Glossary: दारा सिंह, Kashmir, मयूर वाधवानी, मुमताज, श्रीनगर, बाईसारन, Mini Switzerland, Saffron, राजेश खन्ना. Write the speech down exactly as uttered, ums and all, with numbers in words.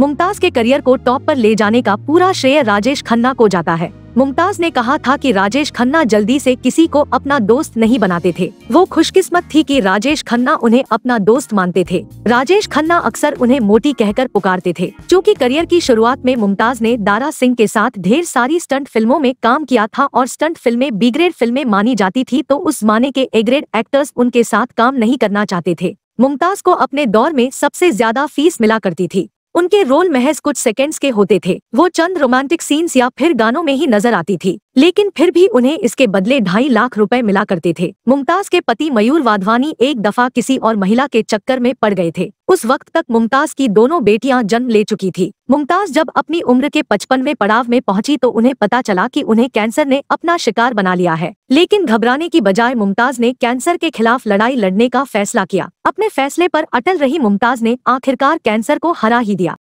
मुमताज के करियर को टॉप पर ले जाने का पूरा श्रेय राजेश खन्ना को जाता है। मुमताज ने कहा था कि राजेश खन्ना जल्दी से किसी को अपना दोस्त नहीं बनाते थे। वो खुशकिस्मत थी कि राजेश खन्ना उन्हें अपना दोस्त मानते थे। राजेश खन्ना अक्सर उन्हें मोटी कहकर पुकारते थे। चूँकि करियर की शुरुआत में मुमताज ने दारा सिंह के साथ ढेर सारी स्टंट फिल्मों में काम किया था और स्टंट फिल्में बी ग्रेड फिल्में मानी जाती थी, तो उस माने के ए ग्रेड एक्टर्स उनके साथ काम नहीं करना चाहते थे। मुमताज को अपने दौर में सबसे ज्यादा फीस मिला करती थी। उनके रोल महज कुछ सेकंड्स के होते थे। वो चंद रोमांटिक सीन्स या फिर गानों में ही नजर आती थी, लेकिन फिर भी उन्हें इसके बदले ढाई लाख रुपए मिला करते थे। मुमताज के पति मयूर वाधवानी एक दफा किसी और महिला के चक्कर में पड़ गए थे। उस वक्त तक मुमताज की दोनों बेटियां जन्म ले चुकी थी। मुमताज जब अपनी उम्र के पचपनवें पड़ाव में पहुंची तो उन्हें पता चला कि उन्हें कैंसर ने अपना शिकार बना लिया है, लेकिन घबराने की बजाय मुमताज ने कैंसर के खिलाफ लड़ाई लड़ने का फैसला किया। अपने फैसले पर अटल रही मुमताज ने आखिरकार कैंसर को हरा ही दिया।